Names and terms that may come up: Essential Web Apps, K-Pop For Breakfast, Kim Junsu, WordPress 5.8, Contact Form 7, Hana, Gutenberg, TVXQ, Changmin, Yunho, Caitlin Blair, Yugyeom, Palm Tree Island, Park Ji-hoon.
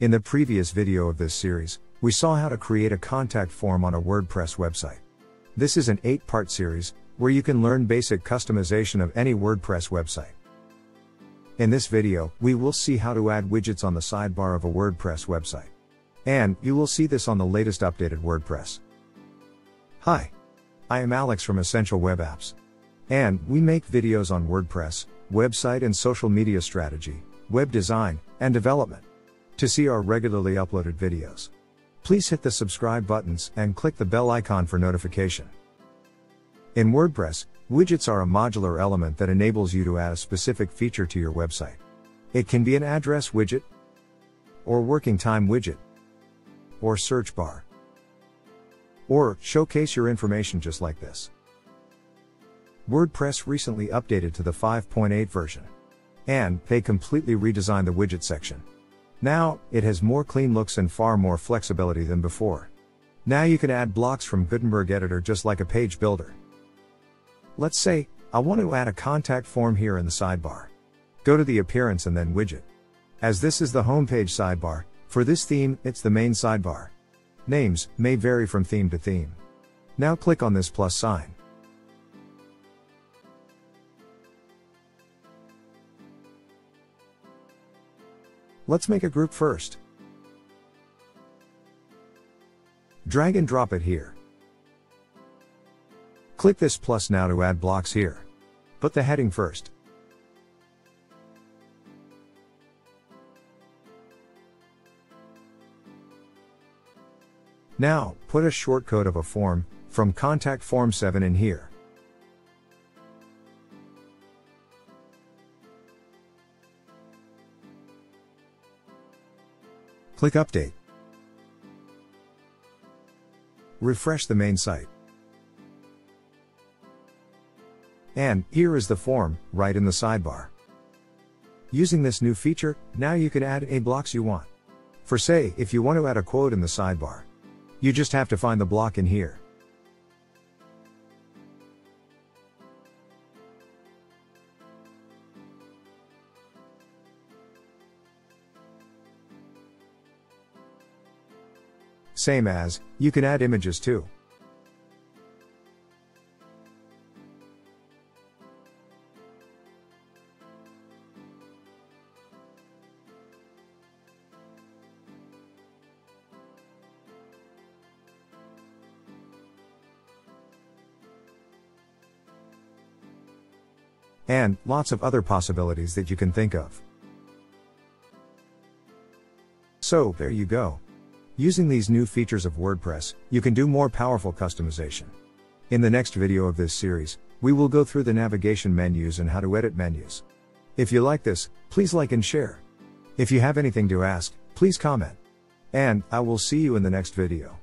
In the previous video of this series, we saw how to create a contact form on a WordPress website. This is an 8-part series, where you can learn basic customization of any WordPress website. In this video, we will see how to add widgets on the sidebar of a WordPress website. And, you will see this on the latest updated WordPress. Hi! I am Alex from Essential Web Apps. And, we make videos on WordPress, website and social media strategy, web design, and development. To see our regularly uploaded videos, please hit the subscribe buttons and click the bell icon for notification. In WordPress, widgets are a modular element that enables you to add a specific feature to your website. It can be an address widget, or working time widget, or search bar, or showcase your information just like this. WordPress recently updated to the 5.8 version, and they completely redesigned the widget section. Now, it has more clean looks and far more flexibility than before. Now you can add blocks from Gutenberg editor just like a page builder. Let's say, I want to add a contact form here in the sidebar. Go to the appearance and then widget. As this is the homepage sidebar, for this theme, it's the main sidebar. Names may vary from theme to theme. Now click on this plus sign. Let's make a group first. Drag and drop it here. Click this plus now to add blocks here. Put the heading first. Now, put a shortcode of a form, from Contact Form 7 in here. Click Update. Refresh the main site. And, here is the form, right in the sidebar. Using this new feature, now you can add any blocks you want. For say, if you want to add a quote in the sidebar, you just have to find the block in here. Same as, you can add images too. And, lots of other possibilities that you can think of. So, there you go. Using these new features of WordPress, you can do more powerful customization. In the next video of this series, we will go through the navigation menus and how to edit menus. If you like this, please like and share. If you have anything to ask, please comment. And, I will see you in the next video.